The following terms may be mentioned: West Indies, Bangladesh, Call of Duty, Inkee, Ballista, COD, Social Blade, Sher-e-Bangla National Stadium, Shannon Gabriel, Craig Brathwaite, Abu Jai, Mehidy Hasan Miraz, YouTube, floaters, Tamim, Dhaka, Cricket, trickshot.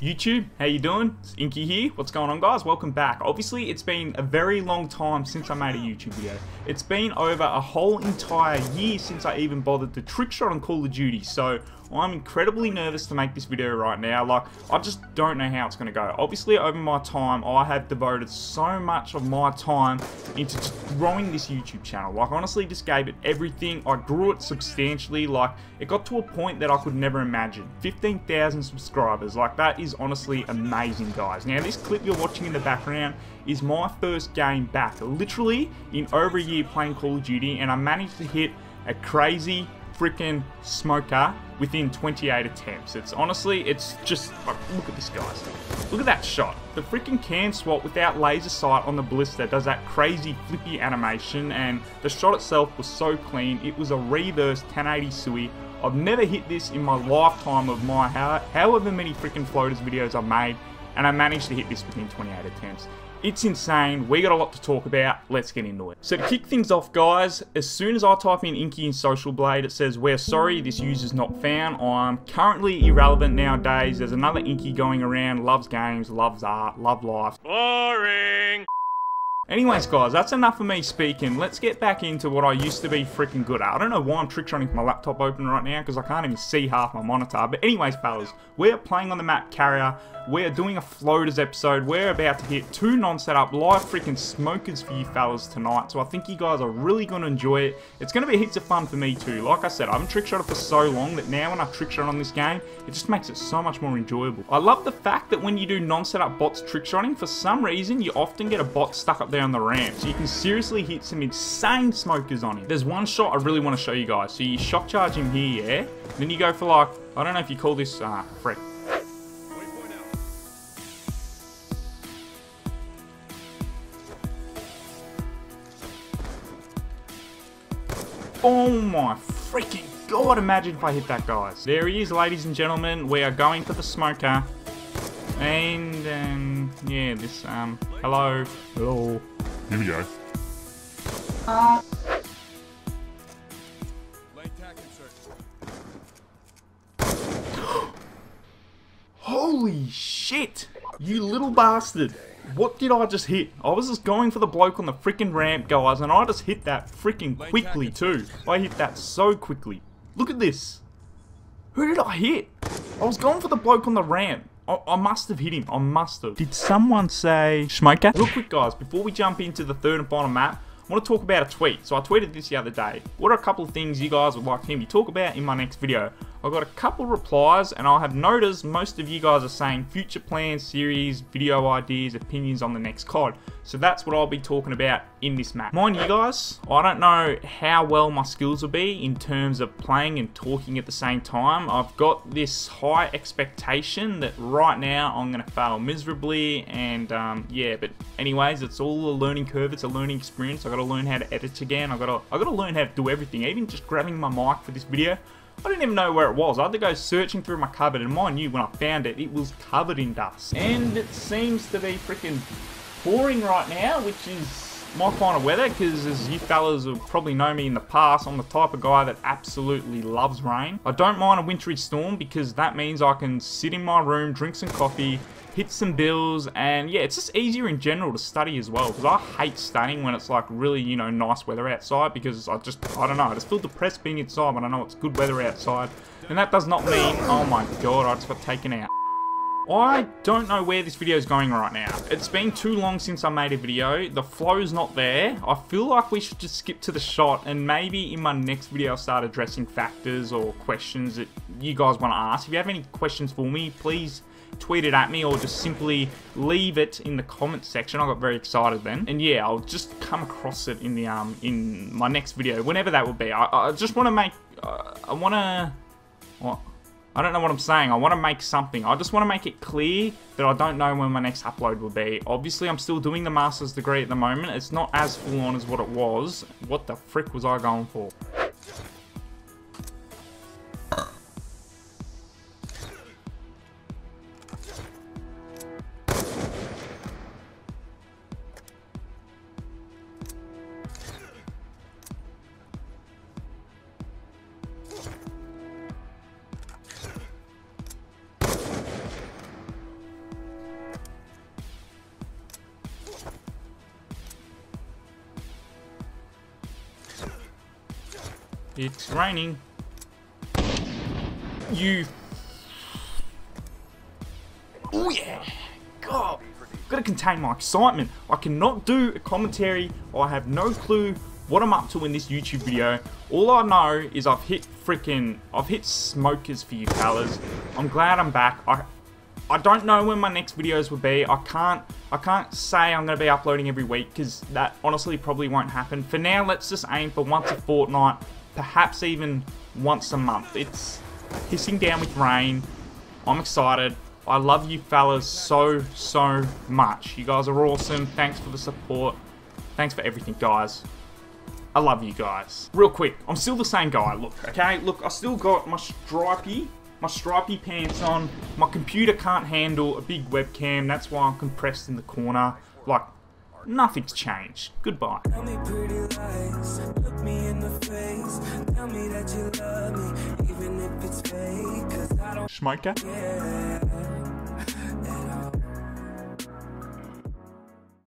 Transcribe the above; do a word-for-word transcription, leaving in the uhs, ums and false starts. YouTube, how you doing? It's Inky here. What's going on, guys? Welcome back. Obviously, it's been a very long time since I made a YouTube video. It's been over a whole entire year since I even bothered to trick shot on Call of Duty, so I'm incredibly nervous to make this video right now. Like, I just don't know how it's going to go. Obviously, over my time, I have devoted so much of my time into just growing this YouTube channel. Like, honestly, just gave it everything. I grew it substantially. Like, it got to a point that I could never imagine. fifteen thousand subscribers. Like, that is honestly amazing, guys. Now, this clip you're watching in the background is my first game back, literally in over a year playing Call of Duty, and I managed to hit a crazy freaking smoker within twenty-eight attempts. It's honestly, it's just, look at this, guys. Look at that shot. The freaking can swap without laser sight on the Ballista does that crazy flippy animation, and the shot itself was so clean. It was a reverse ten eighty Sui. I've never hit this in my lifetime of my however many freaking floaters videos I've made, and I managed to hit this within twenty-eight attempts. It's insane. We got a lot to talk about. Let's get into it. So to kick things off, guys, as soon as I type in Inky in Social Blade, it says, we're sorry, this user's not found. I'm currently irrelevant nowadays. There's another Inky going around. Loves games, loves art, love life. Boring. Anyways, guys, that's enough of me speaking. Let's get back into what I used to be freaking good at. I don't know why I'm trick-shotting with my laptop open right now, because I can't even see half my monitor. But anyways, fellas, we're playing on the map Carrier. We're doing a floaters episode. We're about to hit two non-setup live freaking smokers for you fellas tonight. So I think you guys are really going to enjoy it. It's going to be heaps of fun for me too. Like I said, I haven't trick-shotted for so long that now when I trick-shot on this game, it just makes it so much more enjoyable. I love the fact that when you do non-setup bots trick-shotting, for some reason, you often get a bot stuck up there on the ramp, so you can seriously hit some insane smokers on him. There's one shot I really want to show you guys. So you shock charge him here, yeah? And then you go for, like, I don't know if you call this, ah, uh, frick. Oh my freaking god, imagine if I hit that, guys. There he is, ladies and gentlemen. We are going for the smoker. And, um, yeah, this, um, hello. Hello. Here we go. Uh. Holy shit! You little bastard. What did I just hit? I was just going for the bloke on the freaking ramp, guys, and I just hit that freaking quickly, too. I hit that so quickly. Look at this. Who did I hit? I was going for the bloke on the ramp. I must have hit him. I must have. Did someone say smoker? Real quick, guys, before we jump into the third and final map, I want to talk about a tweet. So I tweeted this the other day. What are a couple of things you guys would like to hear me talk about in my next video? I got a couple replies, and I have noticed most of you guys are saying future plans, series, video ideas, opinions on the next C O D. So that's what I'll be talking about in this map. Mind you, guys, I don't know how well my skills will be in terms of playing and talking at the same time. I've got this high expectation that right now I'm going to fail miserably, and um, yeah, but anyways, it's all a learning curve. It's a learning experience. I've got to learn how to edit again. I've got to, I've got to learn how to do everything, even just grabbing my mic for this video. I didn't even know where it was. I had to go searching through my cupboard, and mind you, when I found it, it was covered in dust. And it seems to be freaking pouring right now, which is my kind of weather, because as you fellas will probably know me in the past, I'm the type of guy that absolutely loves rain. I don't mind a wintry storm, because that means I can sit in my room, drink some coffee, hit some bills, and yeah, it's just easier in general to study as well, because I hate studying when it's like really, you know, nice weather outside, because I just, I don't know, I just feel depressed being inside when I know it's good weather outside, and that does not mean, oh my god, I just got taken out. I don't know where this video is going right now. It's been too long since I made a video. The flow's not there. I feel like we should just skip to the shot, and maybe in my next video I'll start addressing factors or questions that you guys want to ask. If you have any questions for me, please tweet it at me, or just simply leave it in the comment section. I got very excited then, and yeah, I'll just come across it in the um in my next video, whenever that will be. I, I just want to make uh, I want to what I don't know what I'm saying. I want to make something. I just want to make it clear that I don't know when my next upload will be. Obviously, I'm still doing the master's degree at the moment. It's not as full on as what it was. What the frick was I going for? It's raining. You. Oh yeah. God. I've got to contain my excitement. I cannot do a commentary. I have no clue what I'm up to in this YouTube video. All I know is I've hit freaking. I've hit smokers for you fellas. I'm glad I'm back. I. I don't know when my next videos will be. I can't. I can't say I'm going to be uploading every week because that honestly probably won't happen. For now, let's just aim for once a fortnight, perhaps even once a month. It's hissing down with rain. I'm excited. I love you fellas so, so much. You guys are awesome. Thanks for the support. Thanks for everything, guys. I love you guys. Real quick, I'm still the same guy. Look, okay? Look, I still got my stripey... my stripy pants on. My computer can't handle a big webcam. That's why I'm compressed in the corner. Like, nothing's changed. Goodbye. Tell me pretty lies. Look me in the face. Tell me that you love me, even if it's fake. Cause I don't... Schmoker? Yeah.